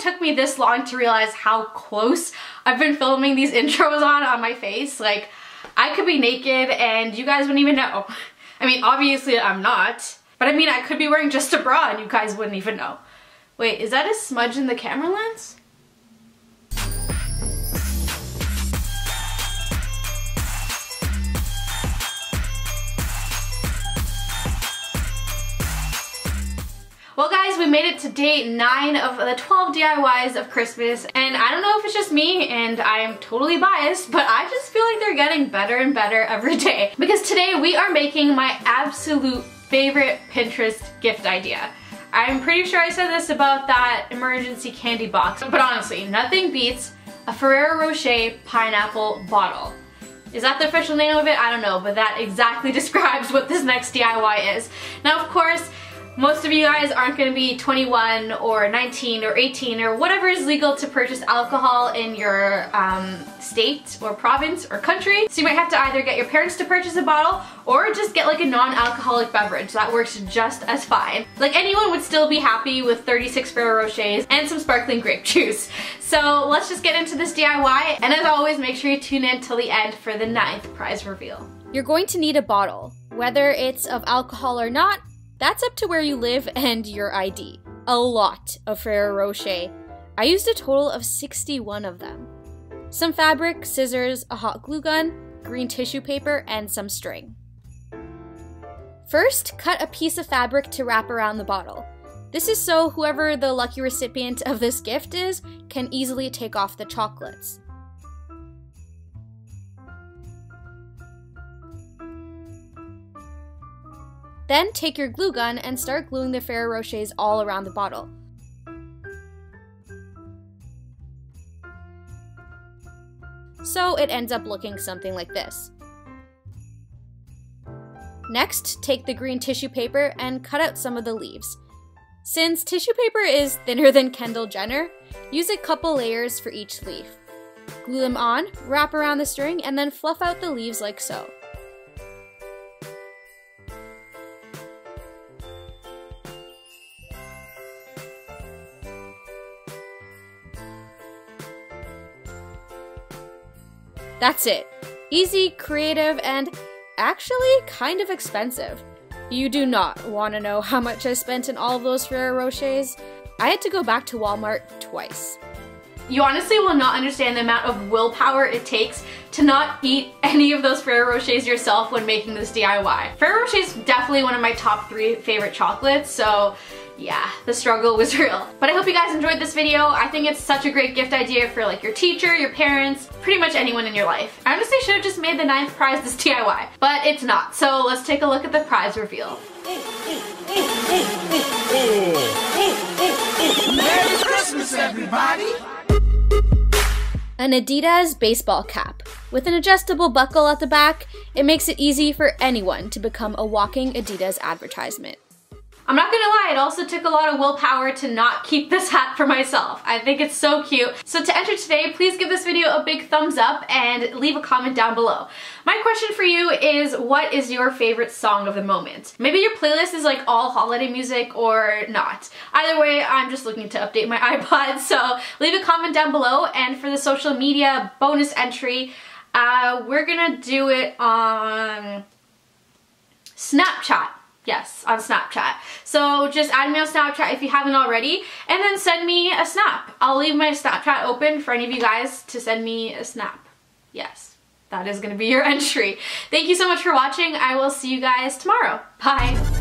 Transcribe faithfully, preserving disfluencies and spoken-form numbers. took me this long to realize how close I've been filming these intros on on my face. Like, I could be naked and you guys wouldn't even know. I mean, obviously I'm not, but I mean, I could be wearing just a bra and you guys wouldn't even know. Wait, is that a smudge in the camera lens? Well guys, we made it to day nine of the twelve D I Ys of Christmas, and I don't know if it's just me and I am totally biased, but I just feel like they're getting better and better every day. Because today we are making my absolute favorite Pinterest gift idea. I'm pretty sure I said this about that emergency candy box, but honestly, nothing beats a Ferrero Rocher pineapple bottle. Is that the official name of it? I don't know, but that exactly describes what this next D I Y is. Now of course, most of you guys aren't going to be twenty-one or nineteen or eighteen or whatever is legal to purchase alcohol in your um, state or province or country. So you might have to either get your parents to purchase a bottle or just get like a non-alcoholic beverage. That works just as fine. Like, anyone would still be happy with thirty-six Ferrero Rochers and some sparkling grape juice. So let's just get into this D I Y, and as always, make sure you tune in till the end for the ninth prize reveal. You're going to need a bottle, whether it's of alcohol or not. That's up to where you live and your I D. A lot of Ferrero Rocher. I used a total of sixty-one of them. Some fabric, scissors, a hot glue gun, green tissue paper, and some string. First, cut a piece of fabric to wrap around the bottle. This is so whoever the lucky recipient of this gift is can easily take off the chocolates. Then take your glue gun and start gluing the Ferrero Rochers all around the bottle. So it ends up looking something like this. Next, take the green tissue paper and cut out some of the leaves. Since tissue paper is thinner than Kendall Jenner, use a couple layers for each leaf. Glue them on, wrap around the string, and then fluff out the leaves like so. That's it. Easy, creative, and actually kind of expensive. You do not want to know how much I spent in all of those Ferrero Rochers. I had to go back to Walmart twice. You honestly will not understand the amount of willpower it takes to not eat any of those Ferrero Rochers yourself when making this D I Y. Ferrero Rocher is definitely one of my top three favorite chocolates, so yeah, the struggle was real. But I hope you guys enjoyed this video. I think it's such a great gift idea for like your teacher, your parents, pretty much anyone in your life. I honestly should have just made the ninth prize this D I Y, but it's not. So let's take a look at the prize reveal. Merry Christmas, everybody! An Adidas baseball cap. With an adjustable buckle at the back, it makes it easy for anyone to become a walking Adidas advertisement. I'm not gonna lie, it also took a lot of willpower to not keep this hat for myself. I think it's so cute. So to enter today, please give this video a big thumbs up and leave a comment down below. My question for you is, what is your favorite song of the moment? Maybe your playlist is like all holiday music or not. Either way, I'm just looking to update my iPod, so leave a comment down below. And for the social media bonus entry, uh, we're gonna do it on Snapchat. Yes, on Snapchat. So just add me on Snapchat if you haven't already, and then send me a snap. I'll leave my Snapchat open for any of you guys to send me a snap. Yes, that is going to be your entry. Thank you so much for watching. I will see you guys tomorrow. Bye.